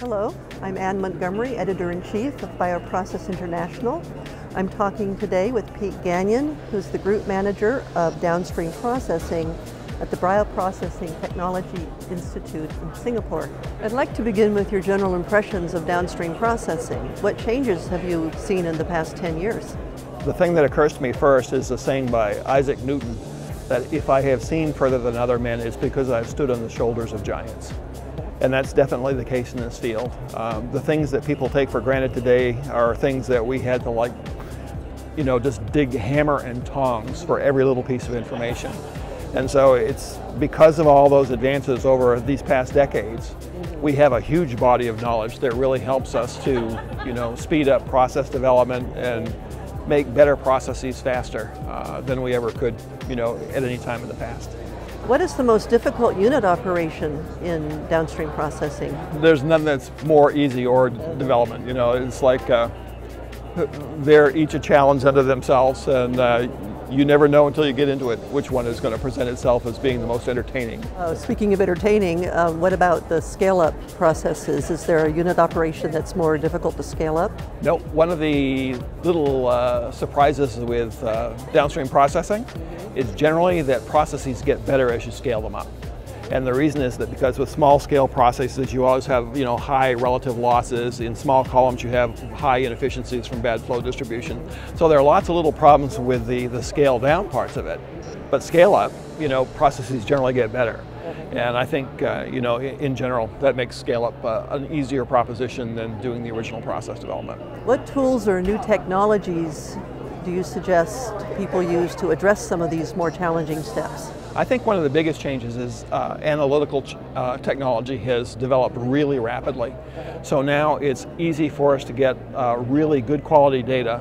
Hello, I'm Anne Montgomery, Editor-in-Chief of Bioprocess International. I'm talking today with Pete Gagnon, who's the Group Manager of Downstream Processing at the Bioprocessing Technology Institute in Singapore. I'd like to begin with your general impressions of downstream processing. What changes have you seen in the past 10 years? The thing that occurs to me first is a saying by Isaac Newton, that if I have seen further than other men, it's because I've stood on the shoulders of giants. And that's definitely the case in this field. The things that people take for granted today are things that we had to, like, you know, just dig hammer and tongs for every little piece of information. And so it's because of all those advances over these past decades, we have a huge body of knowledge that really helps us to, you know, speed up process development and make better processes faster than we ever could, you know, at any time in the past. What is the most difficult unit operation in downstream processing? There's none that's more easy or development. You know, it's like they're each a challenge unto themselves, and you never know until you get into it which one is going to present itself as being the most entertaining. Speaking of entertaining, what about the scale-up processes? Is there a unit operation that's more difficult to scale up? No. One of the little surprises with downstream processing is generally that processes get better as you scale them up. And the reason is that because with small scale processes you always have, you know, high relative losses. In small columns you have high inefficiencies from bad flow distribution. So there are lots of little problems with the scale down parts of it. But scale up, you know, processes generally get better. And I think, you know, in general, that makes scale up an easier proposition than doing the original process development. What tools or new technologies do you suggest people use to address some of these more challenging steps? I think one of the biggest changes is analytical technology has developed really rapidly. So now it's easy for us to get really good quality data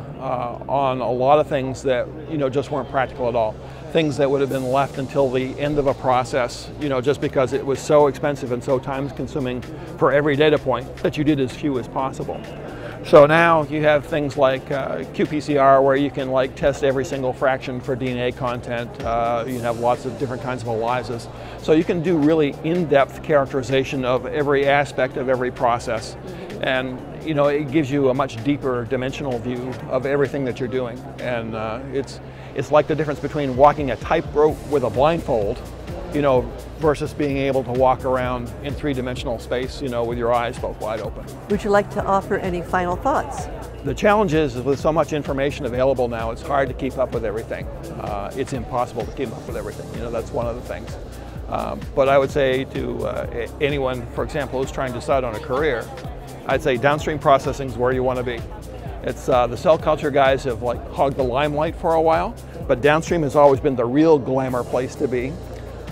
on a lot of things that, you know, just weren't practical at all. Things that would have been left until the end of a process, you know, just because it was so expensive and so time consuming for every data point that you did as few as possible. So now you have things like qPCR, where you can, like, test every single fraction for DNA content. You have lots of different kinds of ELISAs. So you can do really in-depth characterization of every aspect of every process. And, you know, it gives you a much deeper dimensional view of everything that you're doing. And it's like the difference between walking a tightrope with a blindfold, you know, versus being able to walk around in three-dimensional space, you know, with your eyes both wide open. Would you like to offer any final thoughts? The challenge is with so much information available now, it's hard to keep up with everything. It's impossible to keep up with everything. You know, that's one of the things. But I would say to anyone, for example, who's trying to decide on a career, I'd say downstream processing is where you want to be. It's the cell culture guys have, like, hogged the limelight for a while, but downstream has always been the real glamour place to be.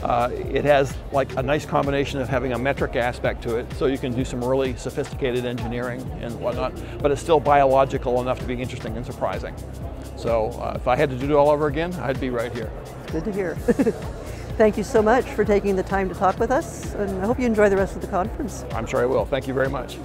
It has, like, a nice combination of having a metric aspect to it, so you can do some really sophisticated engineering and whatnot, but it's still biological enough to be interesting and surprising. So if I had to do it all over again, I'd be right here. Good to hear. Thank you so much for taking the time to talk with us, and I hope you enjoy the rest of the conference. I'm sure I will. Thank you very much.